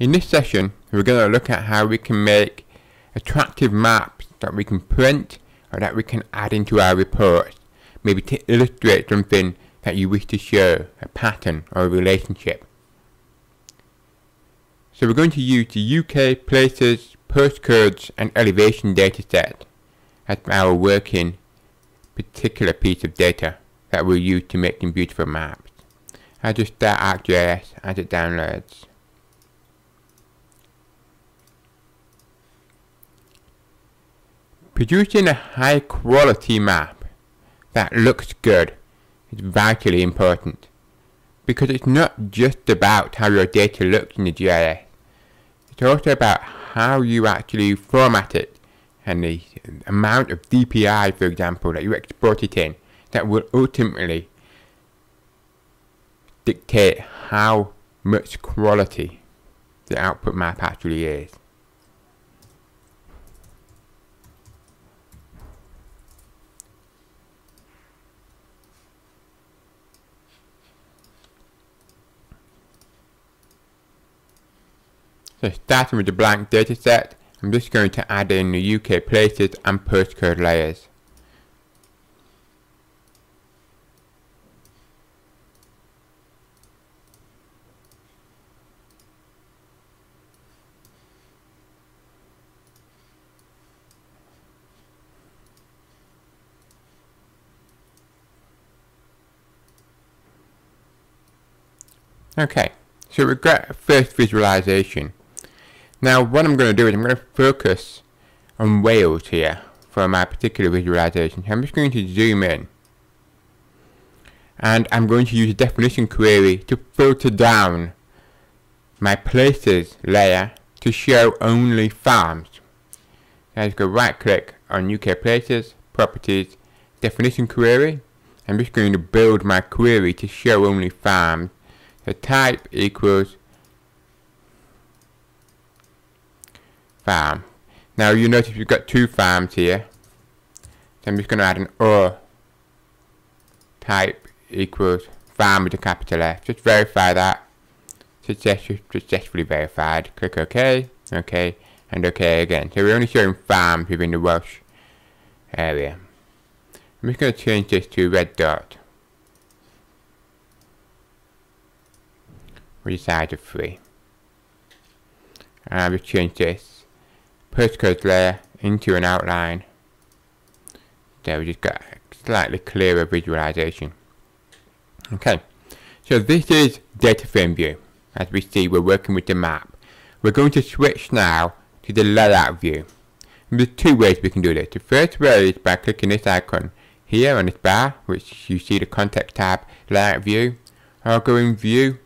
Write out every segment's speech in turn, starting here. In this session, we're going to look at how we can make attractive maps that we can print or that we can add into our reports, maybe to illustrate something that you wish to show, a pattern or a relationship. So we're going to use the UK Places, Postcodes and Elevation dataset as our working particular piece of data that we'll use to make some beautiful maps. I'll just start ArcGIS as it downloads. Producing a high quality map that looks good is vitally important because it's not just about how your data looks in the GIS, it's also about how you actually format it and the amount of DPI, for example, that you export it in that will ultimately dictate how much quality the output map actually is. So starting with the blank dataset, I'm just going to add in the UK Places and Postcode layers. Okay, so we've got a first visualization. Now what I'm going to do is I'm going to focus on Wales here for my particular visualization. So I'm just going to zoom in and I'm going to use a definition query to filter down my places layer to show only farms. So I just go right click on UK Places, Properties, Definition Query. I'm just going to build my query to show only farms. So type equals farm. Now you notice we've got two farms here, so I'm just going to add an O, type equals farm with a capital F, just verify that, successfully verified, click OK, OK and OK again. So we're only showing farms within the Welsh area. I'm just going to change this to red dot with a size of 3 and I'll just change this postcode layer into an outline. There, we just got a slightly clearer visualization. Okay, so this is Data Frame View. As we see, we're working with the map. We're going to switch now to the Layout View. And there's two ways we can do this. The first way is by clicking this icon here on this bar, which you see the Context tab, Layout View, or going View,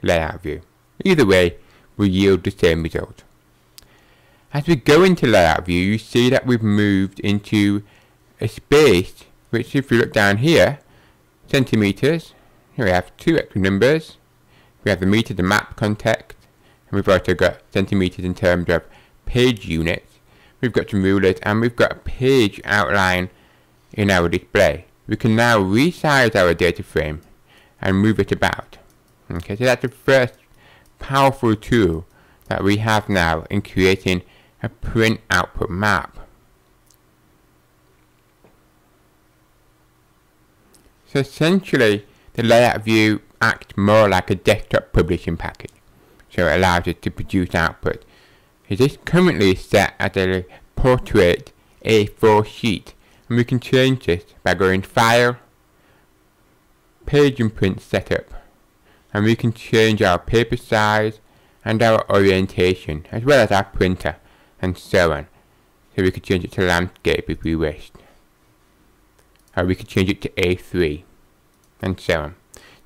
Layout View. Either way, will yield the same result. As we go into Layout View, you see that we've moved into a space, which if you look down here, centimetres, here we have two extra numbers, we have the metre, the map context, and we've also got centimetres in terms of page units, we've got some rulers, and we've got a page outline in our display. We can now resize our data frame and move it about. Okay, so that's the first powerful tool that we have now in creating a print output map. So essentially the Layout View acts more like a desktop publishing package, so it allows us to produce output. This currently is set as a portrait A4 sheet, and we can change this by going File, Page and Print Setup, and we can change our paper size and our orientation as well as our printer and so on. So we could change it to landscape if we wished, or we could change it to A3 and so on.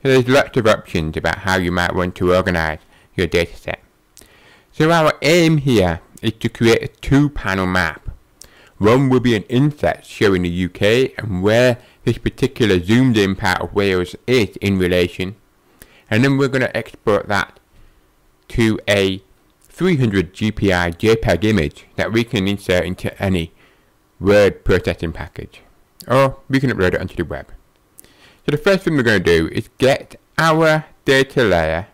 So there's lots of options about how you might want to organize your dataset. So our aim here is to create a two-panel map. One will be an inset showing the UK and where this particular zoomed in part of Wales is in relation, and then we're going to export that to a 300 DPI JPEG image that we can insert into any word processing package, or we can upload it onto the web. So the first thing we're going to do is get our data layer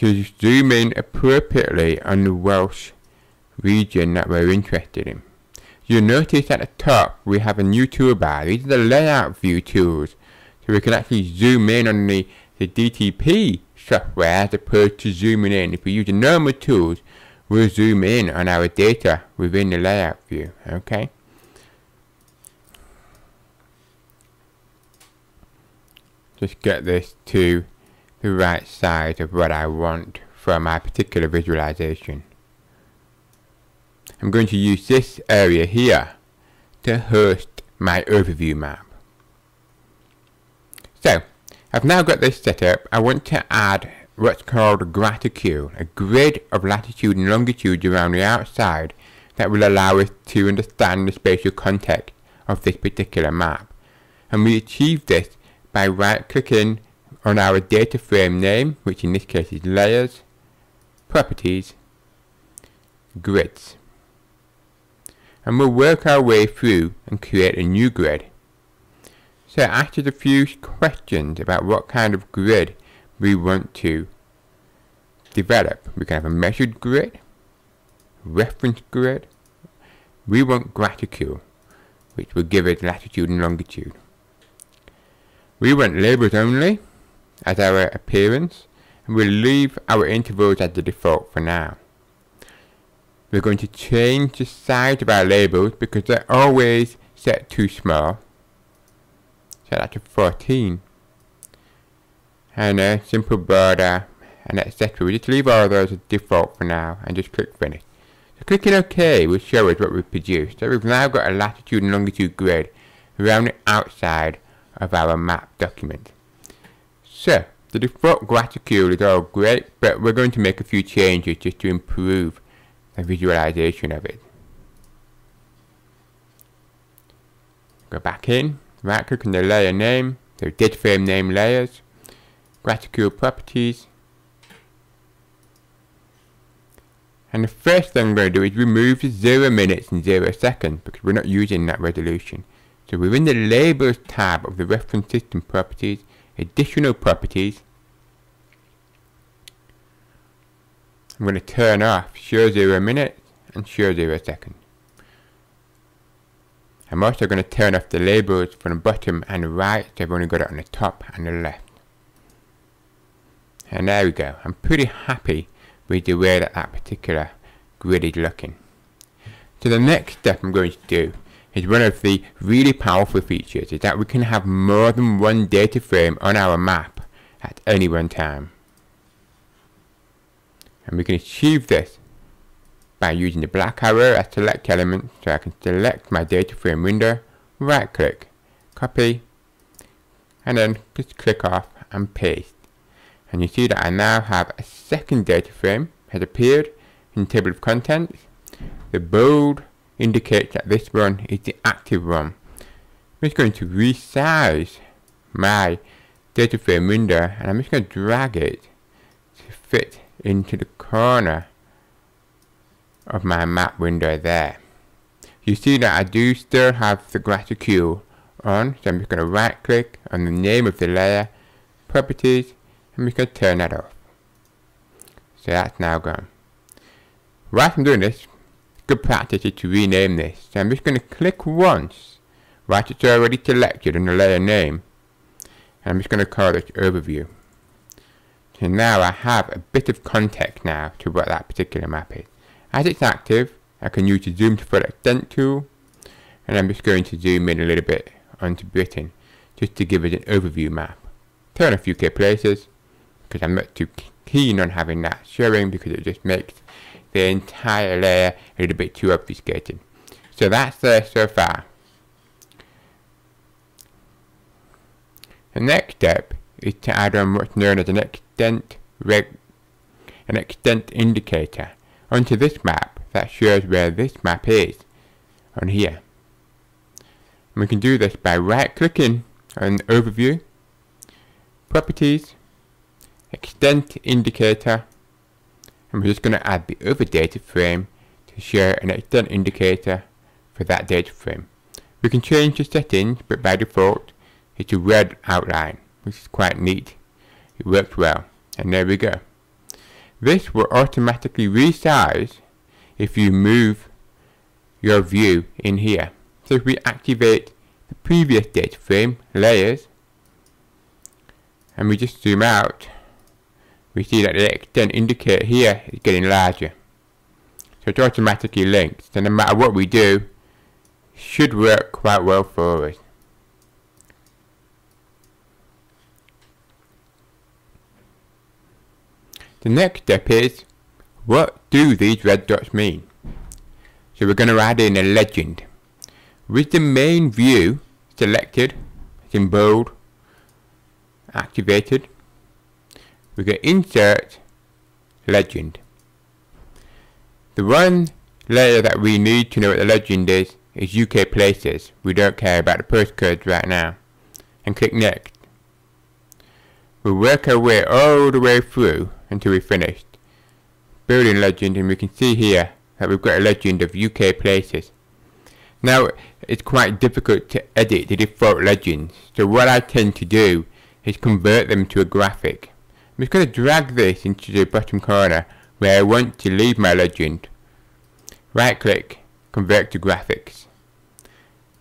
to zoom in appropriately on the Welsh region that we're interested in. You'll notice at the top we have a new toolbar. These are the Layout View tools. So we can actually zoom in on the DTP software as opposed to zooming in. If we use the normal tools, we'll zoom in on our data within the Layout View, okay? Just get this to the right size of what I want from my particular visualization. I'm going to use this area here to host my overview map. So, I've now got this set up. I want to add what's called a Graticule, a grid of latitude and longitude around the outside that will allow us to understand the spatial context of this particular map. And we achieve this by right-clicking on our data frame name, which in this case is Layers, Properties, Grids. And we'll work our way through and create a new grid. So ask us a few questions about what kind of grid we want to develop. We can have a measured grid, reference grid. We want Graticule, which will give us latitude and longitude. We want labels only as our appearance, and we'll leave our intervals as the default for now. We're going to change the size of our labels because they're always set too small. Set that to 14. And a simple border and etc. We'll just leave all those as default for now and just click Finish. So clicking OK will show us what we've produced. So we've now got a latitude and longitude grid around the outside of our map document. So the default Graticule is all great, but we're going to make a few changes just to improve a visualization of it. Go back in, right click on the layer name, so data frame name Layers, Graticule Properties, and the first thing I'm going to do is remove the 0 minutes and 0 seconds because we're not using that resolution. So we're in the Labels tab of the Reference System Properties, Additional Properties. I'm going to turn off show 0 minutes and show 0 seconds. I'm also going to turn off the labels from the bottom and the right, so I've only got it on the top and the left. And there we go. I'm pretty happy with the way that that particular grid is looking. So the next step I'm going to do is one of the really powerful features, is that we can have more than one data frame on our map at any one time. And we can achieve this by using the black arrow as select element, so I can select my data frame window, right click, copy, and then just click off and paste. And you see that I now have a second data frame has appeared in the table of contents. The bold indicates that this one is the active one. I'm just going to resize my data frame window, and I'm just going to drag it to fit into the corner of my map window there. You see that I do still have the Graticule on, so I'm just going to right click on the name of the layer, Properties, and we can turn that off. So that's now gone. Whilst I'm doing this, good practice is to rename this. So I'm just going to click once, right, it's already selected in the layer name, and I'm just going to call this Overview. So now I have a bit of context now to what that particular map is. As it's active, I can use the Zoom to Full Extent tool, and I'm just going to zoom in a little bit onto Britain, just to give us an overview map. Turn off UK Places, because I'm not too keen on having that showing, because it just makes the entire layer a little bit too obfuscated. So that's there so far. The next step is to add on what's known as an extent indicator onto this map that shows where this map is on here. And we can do this by right clicking on Overview, Properties, Extent Indicator, and we're just going to add the other data frame to show an extent indicator for that data frame. We can change the settings, but by default it's a red outline, which is quite neat. It worked well, and there we go. This will automatically resize if you move your view in here. So if we activate the previous data frame layers and we just zoom out, we see that the extent indicator here is getting larger. So it's automatically linked. So no matter what we do, it should work quite well for us. The next step is, what do these red dots mean? So we're going to add in a legend. With the main view selected, it's in bold, activated, we're going to insert legend. The one layer that we need to know what the legend is UK Places. We don't care about the postcodes right now. And click Next. We'll work our way all the way through until we finished building legend, and we can see here that we've got a legend of UK Places. Now it's quite difficult to edit the default legends, so what I tend to do is convert them to a graphic. I'm just going to drag this into the bottom corner where I want to leave my legend. Right click, convert to graphics,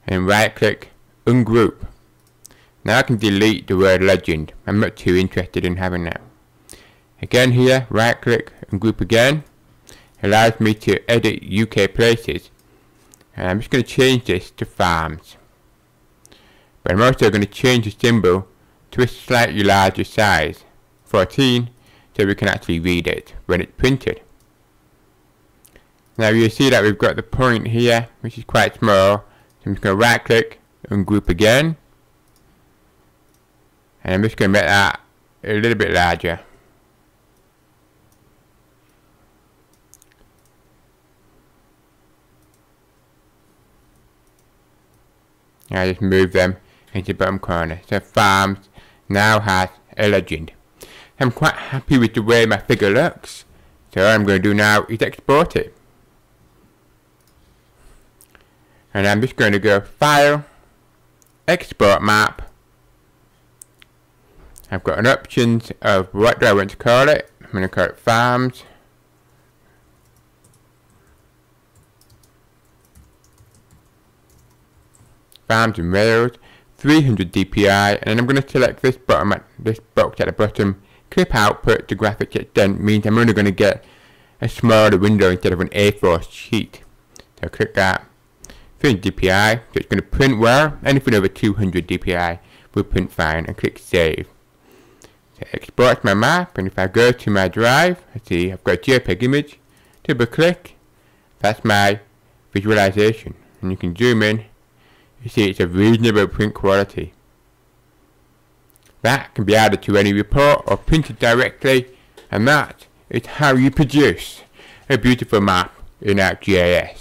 and right click, ungroup. Now I can delete the word legend. I'm not too interested in having that. Again here, right click and group again, allows me to edit UK Places, and I'm just going to change this to farms. But I'm also going to change the symbol to a slightly larger size, 14, so we can actually read it when it's printed. Now you'll see that we've got the point here, which is quite small, so I'm just going to right click and group again, and I'm just going to make that a little bit larger. I just move them into the bottom corner. So farms now has a legend. I'm quite happy with the way my figure looks, so what I'm going to do now is export it. And I'm just going to go File, Export Map. I've got an options of what do I want to call it. I'm going to call it farms. Farms in Wales, 300 DPI, and then I'm going to select this bottom at this box at the bottom. Clip output to graphics extent means I'm only going to get a smaller window instead of an A4 sheet. So click that. 300 DPI, so it's going to print well. Anything over 200 DPI will print fine, and click save. So it exports my map, and if I go to my drive, I see I've got a JPEG image. Double click, that's my visualization, and you can zoom in. You see it's a reasonable print quality. That can be added to any report or printed directly, and that is how you produce a beautiful map in ArcGIS.